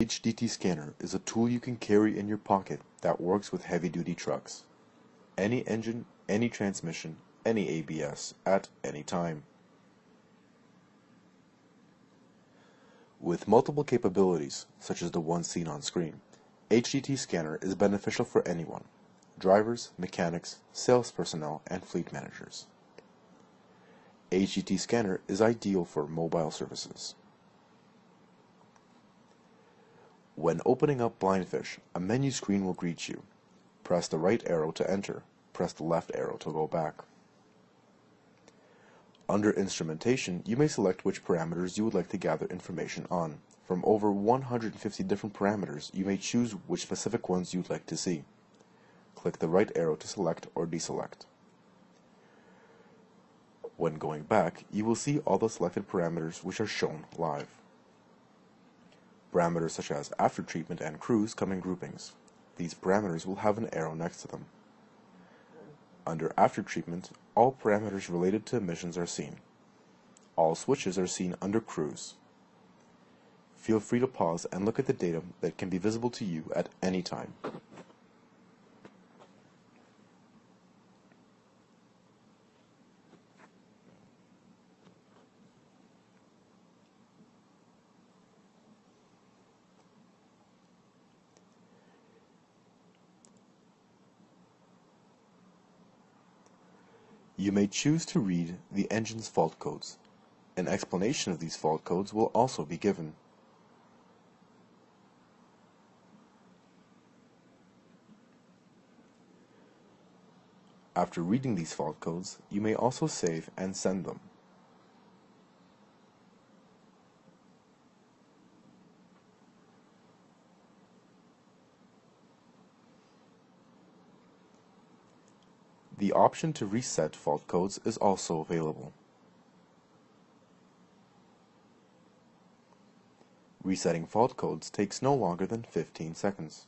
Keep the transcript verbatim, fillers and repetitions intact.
H D T Scanner is a tool you can carry in your pocket that works with heavy-duty trucks. Any engine, any transmission, any A B S, at any time. With multiple capabilities, such as the one seen on screen, H D T Scanner is beneficial for anyone: drivers, mechanics, sales personnel, and fleet managers. H D T Scanner is ideal for mobile services. When opening up Blindfish, a menu screen will greet you. Press the right arrow to enter. Press the left arrow to go back. Under Instrumentation, you may select which parameters you would like to gather information on. From over one hundred fifty different parameters, you may choose which specific ones you'd like to see. Click the right arrow to select or deselect. When going back, you will see all the selected parameters which are shown live. Parameters such as after treatment and cruise come in groupings. These parameters will have an arrow next to them. Under after treatment, all parameters related to emissions are seen. All switches are seen under cruise. Feel free to pause and look at the data that can be visible to you at any time. You may choose to read the engine's fault codes. An explanation of these fault codes will also be given. After reading these fault codes, you may also save and send them. The option to reset fault codes is also available. Resetting fault codes takes no longer than fifteen seconds.